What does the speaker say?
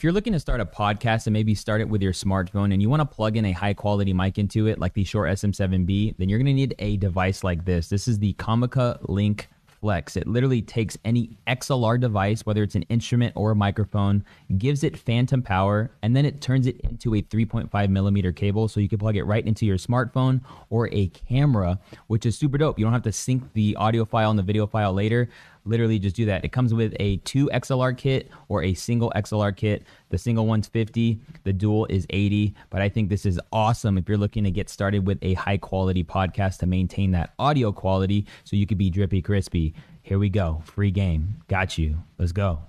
If you're looking to start a podcast and maybe start it with your smartphone and you want to plug in a high quality mic into it like the Shure SM7B, then you're going to need a device like this. This is the Comica Link Flex. It literally takes any XLR device, whether it's an instrument or a microphone, gives it phantom power, and then it turns it into a 3.5 millimeter cable, so you can plug it right into your smartphone or a camera, which is super dope. You don't have to sync the audio file and the video file later. Literally just do that. It comes with a 2 XLR kit or a single XLR kit. The single one's 50, the dual is 80, but I think this is awesome if you're looking to get started with a high quality podcast to maintain that audio quality so you could be drippy crispy. Here we go. Free game. Got you. Let's go.